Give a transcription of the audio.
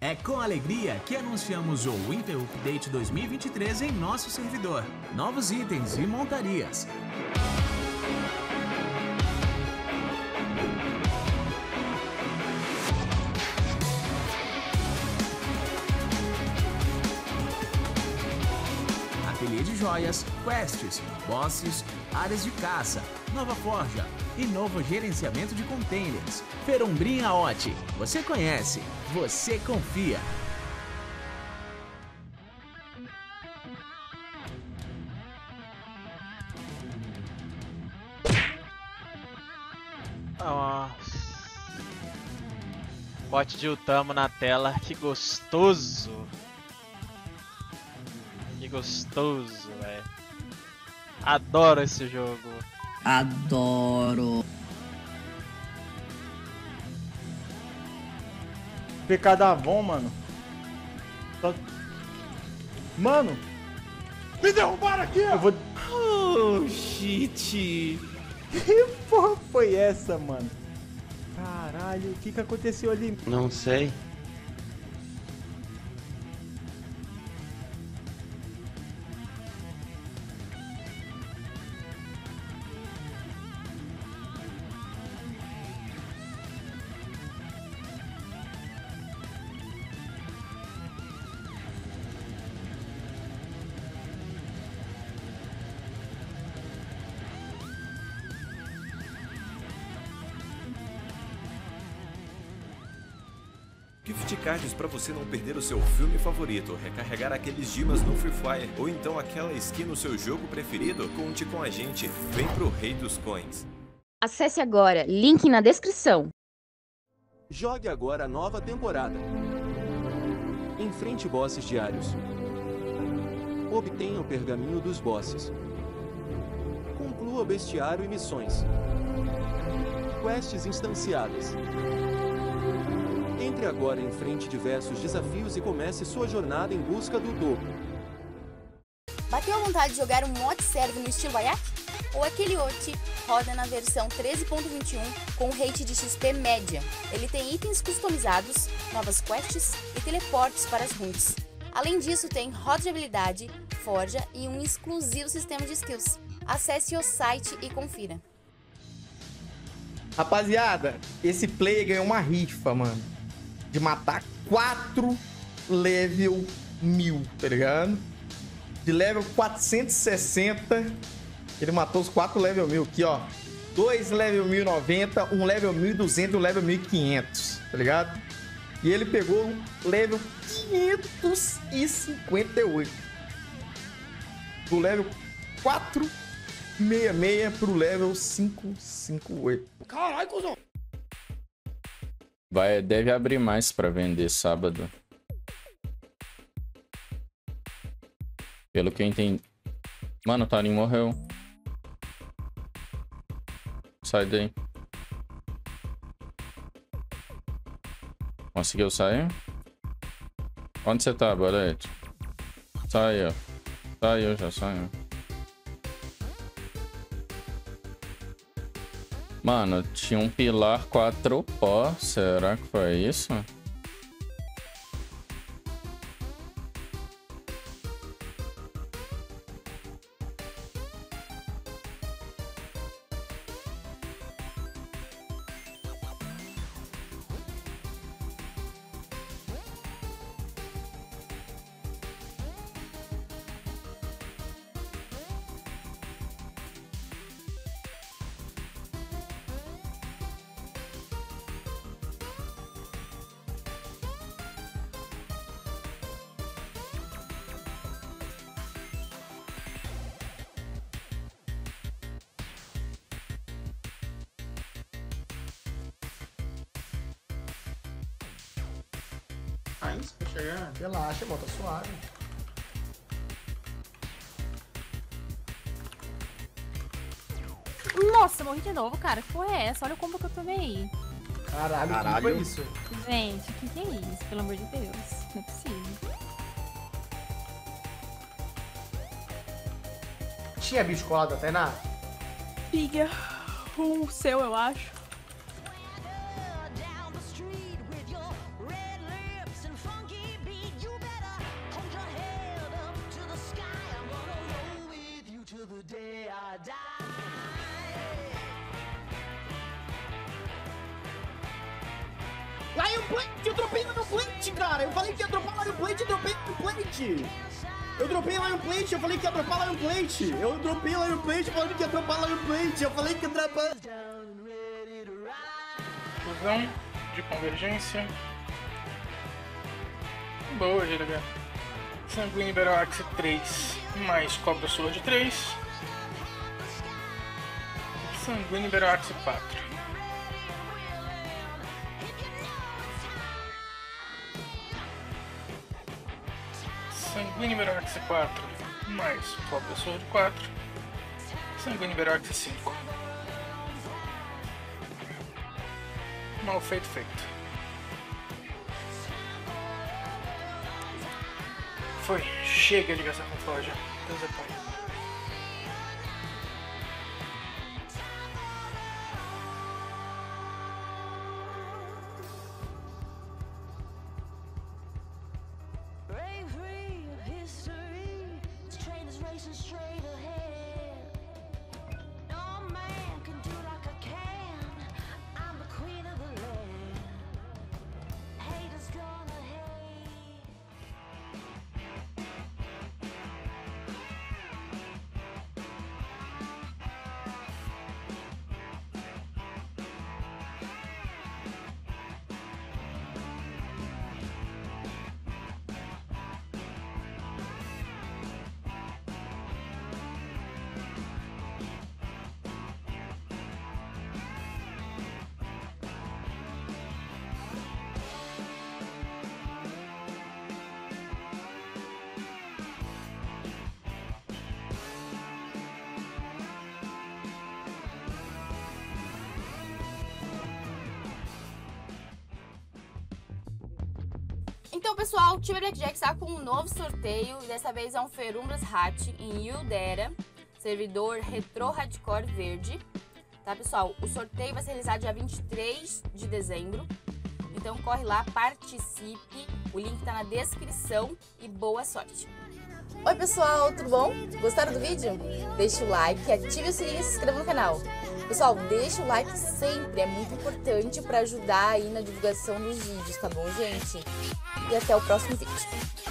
É com alegria que anunciamos o Winter Update 2023 em nosso servidor. Novos itens e montarias. Ateliê de joias, quests, bosses, áreas de caça, nova forja e novo gerenciamento de containers. Ferumbrinha OT, você conhece, você confia. Pote de Utamo na tela, que gostoso. Que gostoso, velho. Adoro esse jogo. Adoro. Pecadavon, mano. Mano! Me derrubaram aqui! Eu vou... Oh, shit! Que porra foi essa, mano? Caralho, o que que aconteceu ali? Não sei. Gift cards para você não perder o seu filme favorito, recarregar aqueles dimas no Free Fire ou então aquela skin no seu jogo preferido? Conte com a gente, vem pro Rei dos Coins. Acesse agora, link na descrição. Jogue agora a nova temporada. Enfrente bosses diários. Obtenha o pergaminho dos bosses. Conclua o bestiário e missões. Quests instanciadas. Entre agora em frente diversos desafios e comece sua jornada em busca do dobro. Bateu a vontade de jogar um mod serve no estilo Ayak? O Akilioti roda na versão 13.21 com rate de XP média. Ele tem itens customizados, novas quests e teleportes para as runs. Além disso, tem roda de habilidade, forja e um exclusivo sistema de skills. Acesse o site e confira. Rapaziada, esse player ganhou uma rifa, mano. De matar 4 level 1000, tá ligado? De level 460, ele matou os 4 level 1000 aqui, ó. 2 level 1090, um level 1200 e um level 1500, tá ligado? E ele pegou o level 558. Do level 466 pro level 558. Caralho, cuzão! Vai, deve abrir mais pra vender sábado. Pelo que eu entendi. Mano, o Tarim morreu. Sai daí. Conseguiu sair? Onde você tá, Barete? Saiu. Saiu, já saiu. Mano, tinha um pilar 4 pó. Será que foi isso? Relaxa, bota suave. Nossa, morri de novo, cara. Que porra é essa? Olha o combo que eu tomei. Caralho, que foi isso? Gente, o que é isso? Pelo amor de Deus. Não é possível. Tinha bicho colado até na... Tinha. O seu, eu acho. the day I die. Lion Plate, eu dropei Lion Plate, cara. Eu falei que ia dropar Lion Plate, eu dropei Lion Plate. Eu dropei Lion Plate, eu falei que ia dropar Lion Plate. Eu dropei Lion Plate, falando que ia dropar Lion Plate. Eu falei que ia dropar... Fusão de convergência. Boa, GDB. Sanguine Berox 3 mais cobra sua de 3. Sanguine Berox 4. Sanguine Berox 4 mais cobra sua de 4. Sanguine Berox 5. Mal feito, feito. Foi, chega de gastar com Forja. Deus apoia. Então, pessoal, o Time Blackjack está com um novo sorteio, e dessa vez é um Ferumbras Hat em Yuldera, servidor Retro Hardcore Verde. Tá, pessoal? O sorteio vai ser realizado dia 23 de dezembro, então corre lá, participe, o link está na descrição e boa sorte! Oi, pessoal, tudo bom? Gostaram do vídeo? Deixa o like, ative o sininho e se inscreva no canal. Pessoal, deixa o like sempre, é muito importante para ajudar aí na divulgação dos vídeos, tá bom, gente? E até o próximo vídeo.